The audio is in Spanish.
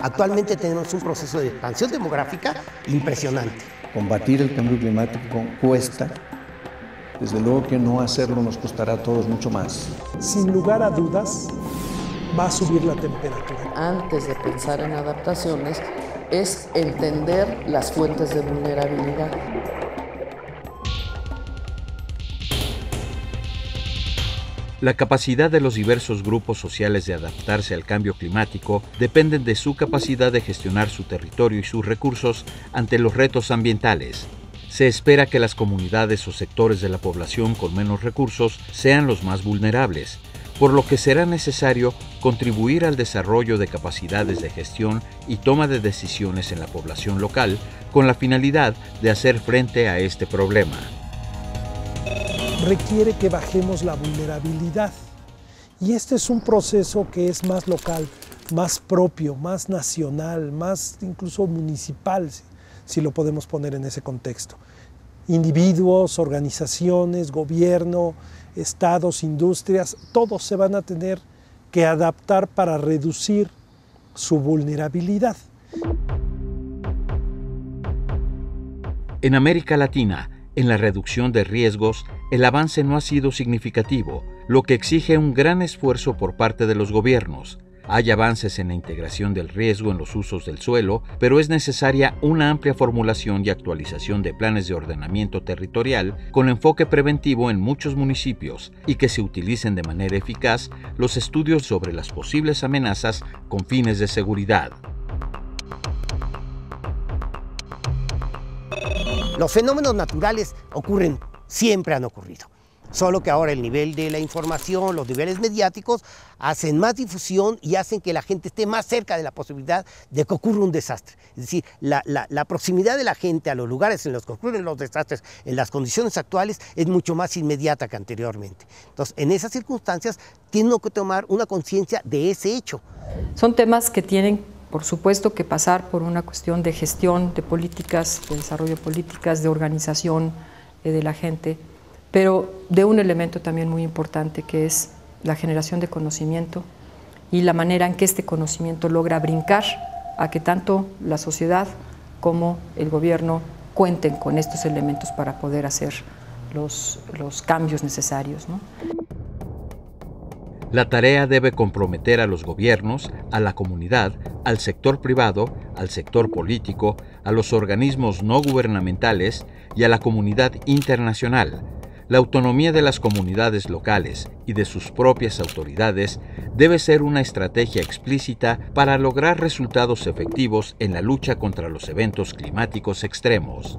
Actualmente tenemos un proceso de expansión demográfica impresionante. Combatir el cambio climático cuesta. Desde luego que no hacerlo nos costará a todos mucho más. Sin lugar a dudas, va a subir la temperatura. Antes de pensar en adaptaciones, es entender las fuentes de vulnerabilidad. La capacidad de los diversos grupos sociales de adaptarse al cambio climático depende de su capacidad de gestionar su territorio y sus recursos ante los retos ambientales. Se espera que las comunidades o sectores de la población con menos recursos sean los más vulnerables, por lo que será necesario contribuir al desarrollo de capacidades de gestión y toma de decisiones en la población local con la finalidad de hacer frente a este problema. Requiere que bajemos la vulnerabilidad, y este es un proceso que es más local, más propio, más nacional, más incluso municipal, si lo podemos poner en ese contexto. Individuos, organizaciones, gobierno, estados, industrias, todos se van a tener que adaptar para reducir su vulnerabilidad. En América Latina, en la reducción de riesgos, el avance no ha sido significativo, lo que exige un gran esfuerzo por parte de los gobiernos. Hay avances en la integración del riesgo en los usos del suelo, pero es necesaria una amplia formulación y actualización de planes de ordenamiento territorial con enfoque preventivo en muchos municipios y que se utilicen de manera eficaz los estudios sobre las posibles amenazas con fines de seguridad. Los fenómenos naturales ocurren, siempre han ocurrido, solo que ahora el nivel de la información, los niveles mediáticos hacen más difusión y hacen que la gente esté más cerca de la posibilidad de que ocurra un desastre. Es decir, la proximidad de la gente a los lugares en los que ocurren los desastres, en las condiciones actuales, es mucho más inmediata que anteriormente. Entonces, en esas circunstancias, tiene que tomar una conciencia de ese hecho. Son temas que tienen, por supuesto, que pasar por una cuestión de gestión, de políticas, de desarrollo de políticas, de organización de la gente, pero de un elemento también muy importante que es la generación de conocimiento y la manera en que este conocimiento logra brincar a que tanto la sociedad como el gobierno cuenten con estos elementos para poder hacer los cambios necesarios, ¿no? La tarea debe comprometer a los gobiernos, a la comunidad, al sector privado, al sector político, a los organismos no gubernamentales y a la comunidad internacional. La autonomía de las comunidades locales y de sus propias autoridades debe ser una estrategia explícita para lograr resultados efectivos en la lucha contra los eventos climáticos extremos.